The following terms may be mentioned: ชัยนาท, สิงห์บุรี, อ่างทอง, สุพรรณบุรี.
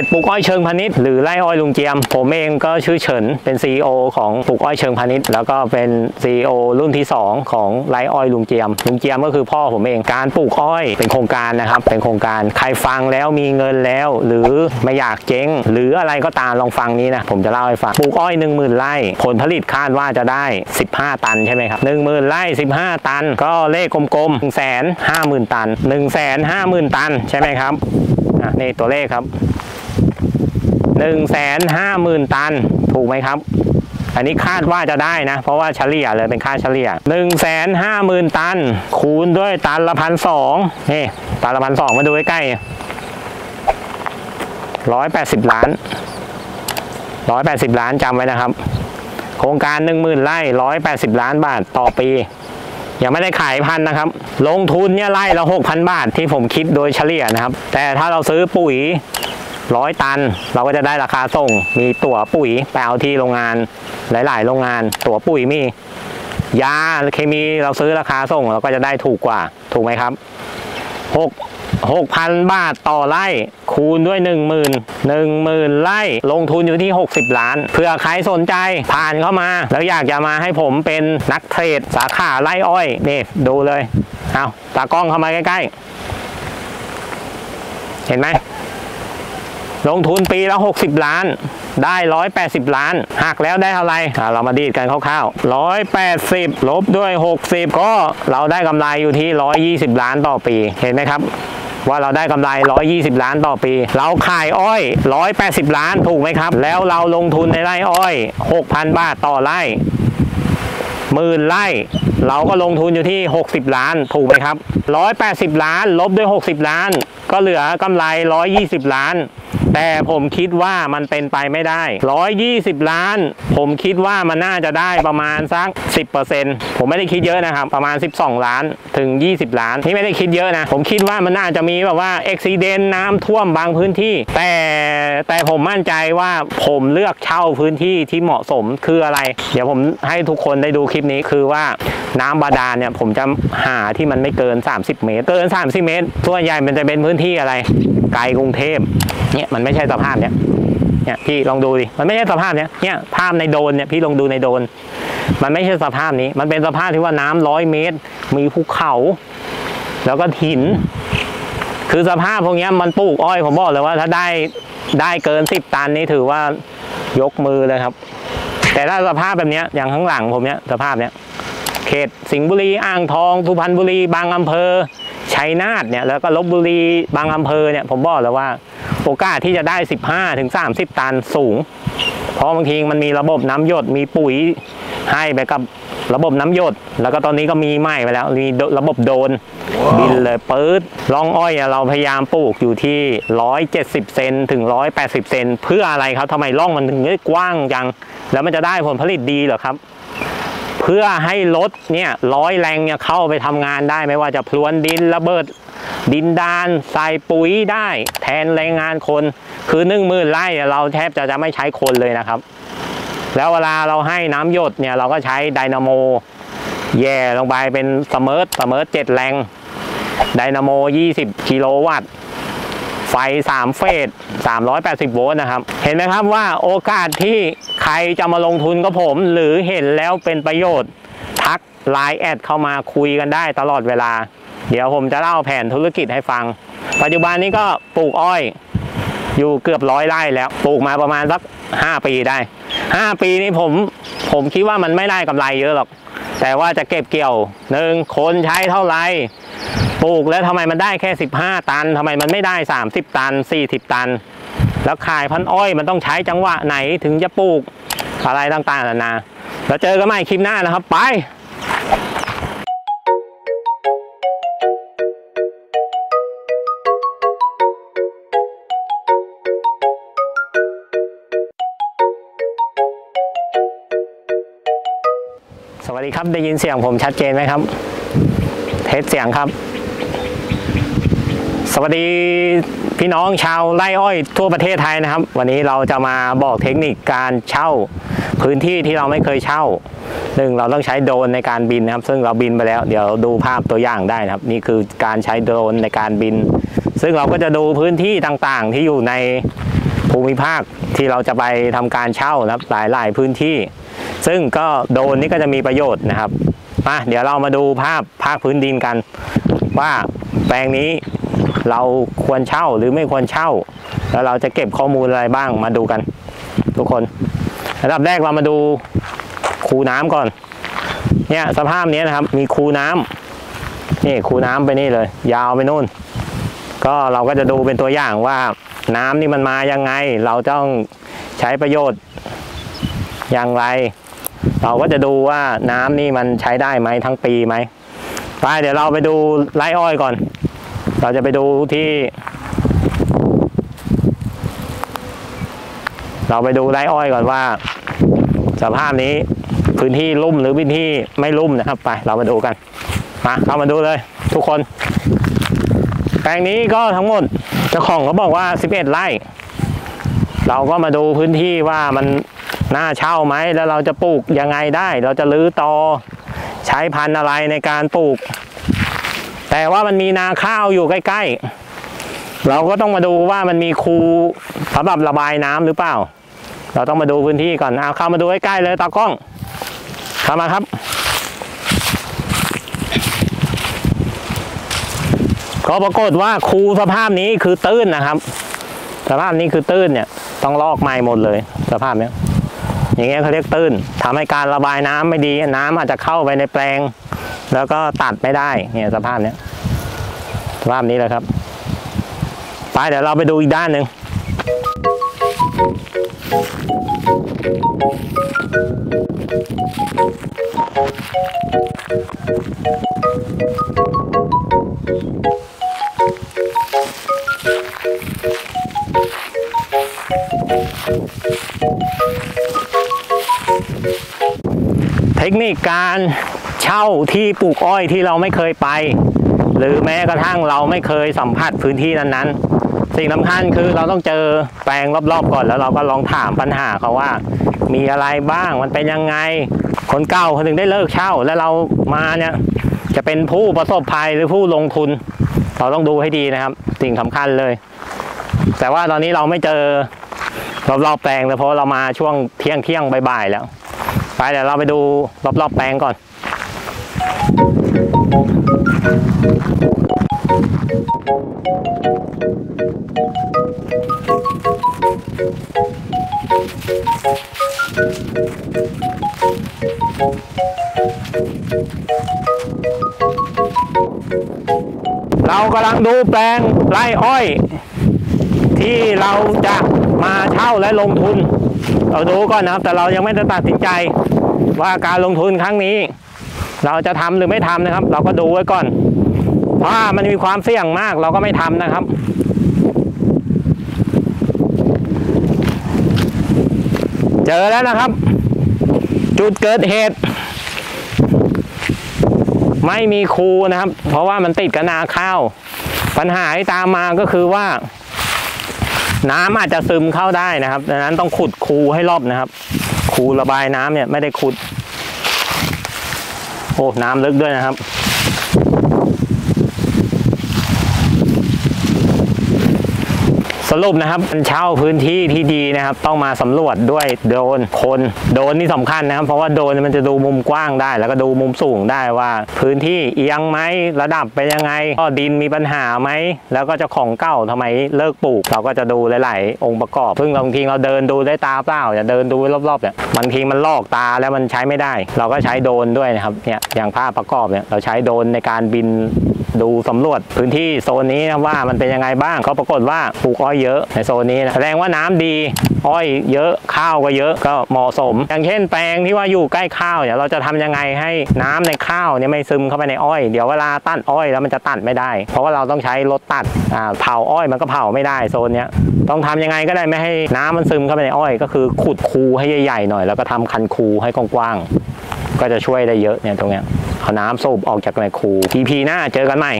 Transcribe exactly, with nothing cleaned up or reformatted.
ศปลูกอ้อยเชิงพาณิชย์หรือไร่อ้อยลุงเจียมผมเองก็ชื่อเฉินเป็น ซี อี โอ ของปลูกอ้อยเชิงพาณิชย์แล้วก็เป็น ซี อี โอ รุ่นที่สองของไร่อ้อยลุงเจียมลุงเจียมก็คือพ่อผมเองการปลูกอ้อยเป็นโครงการนะครับเป็นโครงการใครฟังแล้วมีเงินแล้วหรือไม่อยากเจ๊งหรืออะไรก็ตามลองฟังนี้นะผมจะเล่าให้ฟังปลูกอ้อย หนึ่งหมื่น ไร่ผลผลิตคาดว่าจะได้สิบห้าตันใช่ไหมครับ หนึ่งหมื่น ไร่สิบห้าตันก็เลขกลมๆ หนึ่งแสนห้าหมื่น ตัน หนึ่งแสนห้าหมื่น ตันใช่ไหมครับนี่ตัวเลขครับ หนึ่งแสนห้าหมื่น ตันถูกไหมครับอันนี้คาดว่าจะได้นะเพราะว่าเฉลี่ยเลยเป็นค่าเฉลี่ย หนึ่งแสนห้าหมื่น ตันคูณด้วยตันละพันสองนี่ตันละพันสองมาดูใกล้ๆหนึ่งร้อยแปดสิบล้านหนึ่งร้อยแปดสิบล้านจำไว้นะครับโครงการ หนึ่งหมื่น ไร่หนึ่งร้อยแปดสิบล้านบาทต่อปียังไม่ได้ขายพันนะครับลงทุนเนี่ยไร่ละ หกพัน บาทที่ผมคิดโดยเฉลี่ยนะครับแต่ถ้าเราซื้อปุ๋ยหนึ่งร้อยตันเราก็จะได้ราคาส่งมีตั๋วปุ๋ยไปเอาที่โรงงานหลายๆโรงงานตั๋วปุ๋ยมียาเคมีเราซื้อราคาส่งเราก็จะได้ถูกกว่าถูกไหมครับหกพัน บาทต่อไร่คูณด้วย หนึ่งหมื่น หนึ่งหมื่น ไร่ลงทุนอยู่ที่หกสิบล้านเผื่อใครสนใจผ่านเข้ามาแล้วอยากจะมาให้ผมเป็นนักเทรดสาขาไร่อ้อยนี่ดูเลยเอาตากล้องเข้ามาใกล้ๆเห็นไหมลงทุนปีละหกสิบล้านได้หนึ่งร้อยแปดสิบล้านหักแล้วได้เท่าไหร่เรามาดีดกันคร่าวๆหนึ่งร้อยแปดสิบลบด้วยหกสิบก็เราได้กำไรอยู่ที่หนึ่งร้อยยี่สิบล้านต่อปีเห็นไหมครับว่าเราได้กำไรหนึ่งร้อยยี่สิบล้านต่อปีเราขายอ้อยหนึ่งร้อยแปดสิบล้านถูกไหมครับแล้วเราลงทุนในไร่อ้อย หกพัน บาทต่อไร่หมื่นไร่เราก็ลงทุนอยู่ที่หกสิบล้านถูกไหมครับหนึ่งร้อยแปดสิบล้านลบด้วยหกสิบล้านก็เหลือกำไรหนึ่งร้อยยี่สิบล้านแต่ผมคิดว่ามันเป็นไปไม่ได้หนึ่งร้อยยี่สิบล้านผมคิดว่ามันน่าจะได้ประมาณสัก สิบเปอร์เซ็นต์ ผมไม่ได้คิดเยอะนะครับประมาณสิบสองล้านถึงยี่สิบล้านที่ไม่ได้คิดเยอะนะผมคิดว่ามันน่าจะมีแบบว่าอุบัติเหตุน้ำท่วมบางพื้นที่แต่แต่ผมมั่นใจว่าผมเลือกเช่าพื้นที่ที่เหมาะสมคืออะไรเดี๋ยวผมให้ทุกคนได้ดูคลิปนี้คือว่าน้ำบาดาลเนี่ยผมจะหาที่มันไม่เกินสามสิบเมตรเกินสามสิบเมตรส่วนใหญ่มันจะเป็นพื้นที่อะไรไกลกรุงเทพเนี่ยมันไม่ใช่สภาพเนี้ยเนี่ยพี่ลองดูดิมันไม่ใช่สภาพเนี้ยเนี่ยภาพในโดนเนี่ยพี่ลองดูในโดนมันไม่ใช่สภาพนี้มันเป็นสภาพที่ว่าน้ำร้อยเมตรมีภูเขาแล้วก็หินคือสภาพพวกนี้มันปลูกอ้อยผมบอกเลยว่าถ้าได้ได้เกินสิบตันนี่ถือว่ายกมือเลยครับแต่ถ้าสภาพแบบนี้อย่างข้างหลังผมเนี่ยสภาพเนี้ยเขตสิงห์บุรีอ่างทองสุพรรณบุรีบางอำเภอชัยนาทเนี่ยแล้วก็ลพบุรีบางอำเภอเนี่ยผมบอกแล้วว่าโอกาสที่จะได้ สิบห้าถึงสามสิบ ตันสูงเพราะบางทีมันมีระบบน้ำหยดมีปุ๋ยให้ไปกับระบบน้ำหยดแล้วก็ตอนนี้ก็มีใหม่ไปแล้วมีระบบโดน wow. บินเลยปื๊ดร่องอ้อยเราพยายามปลูกอยู่ที่หนึ่งร้อยเจ็ดสิบเซนถึงหนึ่งร้อยแปดสิบเซนเพื่ออะไรครับทำไมร่องมันถึงกว้างจังแล้วมันจะได้ผลผลิตดีเหรอครับเพื่อให้รถเนี่ยร้อยแรงเนี่ยเข้าไปทำงานได้ไม่ว่าจะพรวนดินระเบิดดินดานใส่ปุ๋ยได้แทนแรงงานคนคือหนึ่งหมื่นไร่เราแทบจะจะไม่ใช้คนเลยนะครับแล้วเวลาเราให้น้ำหยดเนี่ยเราก็ใช้ไดนาโมแย่ลงไปเป็นสเมิร์ทสเมิร์ทเจ็ดแรงไดนาโมยี่สิบกิโลวัตต์ไฟสามเฟสสามร้อยแปดสิบโวลต์นะครับเห็นไหมครับว่าโอกาสที่ใครจะมาลงทุนกับผมหรือเห็นแล้วเป็นประโยชน์ทักไลน์แอดเข้ามาคุยกันได้ตลอดเวลาเดี๋ยวผมจะเล่าแผนธุรกิจให้ฟังปัจจุบันนี้ก็ปลูกอ้อยอยู่เกือบร้อยไร่แล้วปลูกมาประมาณสักห้าปีได้ห้าปีนี้ผมผมคิดว่ามันไม่ได้กำไรเยอะหรอกแต่ว่าจะเก็บเกี่ยวหนึ่งคนใช้เท่าไหร่ปลูกแล้วทำไมมันได้แค่สิบห้าตันทำไมมันไม่ได้สามสิบตันสี่สิบตันแล้วขายพันอ้อยมันต้องใช้จังหวะไหนถึงจะปลูกอะไรต่างๆนานาแล้วเจอกันใหม่คลิปหน้านะครับไปสวัสดีครับได้ยินเสียงผมชัดเจนไหมครับเทสเสียงครับสวัสดีพี่น้องชาวไร่อ้อยทั่วประเทศไทยนะครับวันนี้เราจะมาบอกเทคนิคการเช่าพื้นที่ที่เราไม่เคยเช่าหนึ่งเราต้องใช้โดรนในการบินนะครับซึ่งเราบินไปแล้วเดี๋ยวดูภาพตัวอย่างได้นะครับนี่คือการใช้โดรนในการบินซึ่งเราก็จะดูพื้นที่ต่างๆที่อยู่ใน ภูมิภาคที่เราจะไปทำการเช่านะครับหลายๆพื้นที่ซึ่งก็โดรนนี้ก็จะมีประโยชน์นะครับมาเดี๋ยวเรามาดูภาพภาคพื้นดินกันว่าแปลงนี้เราควรเช่าหรือไม่ควรเช่าแล้วเราจะเก็บข้อมูลอะไรบ้างมาดูกันทุกคนอันดับแรกเรามาดูคูน้ำก่อนเนี่ยสภาพนี้นะครับมีคูน้ำนี่คูน้ำไปนี่เลยยาวไปนู่นก็เราก็จะดูเป็นตัวอย่างว่าน้ำนี่มันมายังไงเราต้องใช้ประโยชน์อย่างไรเราก็จะดูว่าน้ำนี่มันใช้ได้ไหมทั้งปีไหมไปเดี๋ยวเราไปดูไร่อ้อยก่อนเราจะไปดูที่เราไปดูไร่อ้อยก่อนว่าสภาพนี้พื้นที่ลุ่มหรือพื้นที่ไม่ลุ่มนะครับไปเรามาดูกันมาเข้ามาดูเลยทุกคนแปลงนี้ก็ทั้งหมดเจ้าของเขาบอกว่าสิบเอ็ดไร่เราก็มาดูพื้นที่ว่ามันน่าเช่าไหมแล้วเราจะปลูกยังไงได้เราจะรื้อตอใช้พันธุ์อะไรในการปลูกแต่ว่ามันมีนาข้าวอยู่ใกล้ๆเราก็ต้องมาดูว่ามันมีคูสำหรับระบายน้ำหรือเปล่าเราต้องมาดูพื้นที่ก่อนเอาเข้ามาดูใกล้ๆเลยตากล้องเข้ามาครับก็ปรากฏว่าคูสภาพนี้คือตื้นนะครับสภาพนี้คือตื้นเนี่ยต้องลอกใหม่หมดเลยสภาพนี้อย่างเงี้ยเขาเรียกตื้นทำให้การระบายน้ำไม่ดีน้ำอาจจะเข้าไปในแปลงแล้วก็ตัดไม่ได้เนี่ยสภาพนี้สภาพนี้แหละครับไปเดี๋ยวเราไปดูอีกด้านหนึ่งเทคนิคการเช่าที่ปลูกอ้อยที่เราไม่เคยไปหรือแม้กระทั่งเราไม่เคยสัมผัสพื้นที่นั้นๆสิ่งสำคัญคือเราต้องเจอแปลงรอบๆก่อนแล้วเราก็ลองถามปัญหาเขาว่ามีอะไรบ้างมันเป็นยังไงคนเก่าคนถึงได้เลิกเช่าแล้วเรามาเนี่ยจะเป็นผู้ประสบภัยหรือผู้ลงทุนเราต้องดูให้ดีนะครับสิ่งสำคัญเลยแต่ว่าตอนนี้เราไม่เจอรอบๆแปลงเลยเพราะเรามาช่วงเที่ยงเที่ยงบ่ายๆแล้วไปเดี๋ยวเราไปดูรอบๆแปลงก่อนเรากำลังดูแปลงไร่อ้อยที่เราจะมาเช่าและลงทุนเราดูก่อนนะครับแต่เรายังไม่ได้ตัดสินใจว่าการลงทุนครั้งนี้เราจะทำหรือไม่ทำนะครับเราก็ดูไว้ก่อนว่ามันมีความเสี่ยงมากเราก็ไม่ทำนะครับเจอแล้วนะครับจุดเกิดเหตุไม่มีคูนะครับเพราะว่ามันติดกับนาข้าวปัญหาที่ตามมาก็คือว่าน้ำอาจจะซึมเข้าได้นะครับดังนั้นต้องขุดคูให้รอบนะครับคูระบายน้ำเนี่ยไม่ได้ขุดโอ้น้ำลึกด้วยนะครับสรุปนะครับเช่าพื้นที่ที่ดีนะครับต้องมาสำรวจด้วยโดรนคนโดรนนี่สำคัญนะครับเพราะว่าโดรนมันจะดูมุมกว้างได้แล้วก็ดูมุมสูงได้ว่าพื้นที่เอียงไหมระดับเป็นยังไงก็ดินมีปัญหาไหมแล้วก็เจ้าของเก่าทำไมเลิกปลูกเราก็จะดูหลายๆองค์ประกอบซึ่งบางทีเราเดินดูได้ตาเปล่าอย่าเดินดูรอบๆเนี่ยบางทีมันลอกตาแล้วมันใช้ไม่ได้เราก็ใช้โดรนด้วยนะครับเนี่ยอย่างภาพประกอบเนี่ยเราใช้โดรนในการบินดูสำรวจพื้นที่โซนนี้นะว่ามันเป็นยังไงบ้างเขาปรากฏว่าปลูกอ้อยเยอะในโซนนี้นะแสดงว่าน้ำดีอ้อยเยอะข้าวก็เยอะก็เหมาะสมอย่างเช่นแปลงที่ว่าอยู่ใกล้ข้าวเนี่ยเราจะทำยังไงให้น้ำในข้าวเนี่ยไม่ซึมเข้าไปในอ้อยเดี๋ยวเวลาตัดอ้อยแล้วมันจะตัดไม่ได้เพราะว่าเราต้องใช้รถตัดเผาอ้อยมันก็เผาไม่ได้โซนเนี้ยต้องทำยังไงก็ได้ไม่ให้น้ำมันซึมเข้าไปในอ้อยก็คือขุดคูให้ใหญ่ๆหน่อยแล้วก็ทำคันคูให้กว้างๆก็จะช่วยได้เยอะเนี่ยตรงเนี้ยเอาน้ำสูบออกจากในคู อี พี หน้าเจอกันใหม่